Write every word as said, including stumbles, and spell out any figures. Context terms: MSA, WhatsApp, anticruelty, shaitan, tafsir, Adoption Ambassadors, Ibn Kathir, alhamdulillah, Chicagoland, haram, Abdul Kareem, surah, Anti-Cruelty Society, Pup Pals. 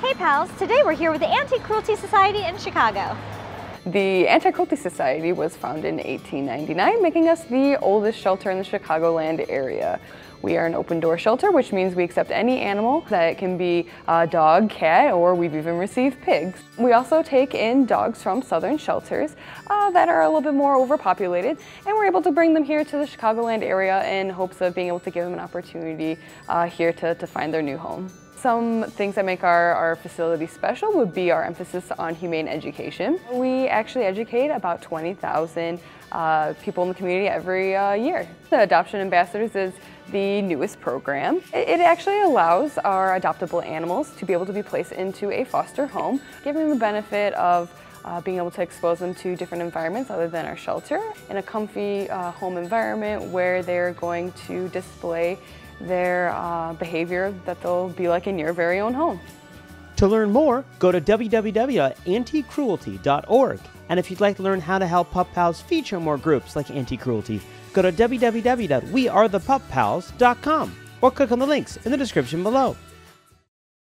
Hey pals, today we're here with the Anti-Cruelty Society in Chicago. The Anti-Cruelty Society was founded in eighteen ninety-nine, making us the oldest shelter in the Chicagoland area. We are an open door shelter, which means we accept any animal. That can be a dog, cat, or we've even received pigs. We also take in dogs from southern shelters uh, that are a little bit more overpopulated, and we're able to bring them here to the Chicagoland area in hopes of being able to give them an opportunity uh, here to, to find their new home. Some things that make our, our facility special would be our emphasis on humane education. We actually educate about twenty thousand uh, people in the community every uh, year. The Adoption Ambassadors is the newest program. It, it actually allows our adoptable animals to be able to be placed into a foster home, giving them the benefit of Uh, being able to expose them to different environments other than our shelter, in a comfy uh, home environment where they're going to display their uh, behavior that they'll be like in your very own home. To learn more, go to w w w dot anti cruelty dot org. And if you'd like to learn how to help Pup Pals feature more groups like Anti-Cruelty, go to w w w dot we are the pup pals dot com or click on the links in the description below.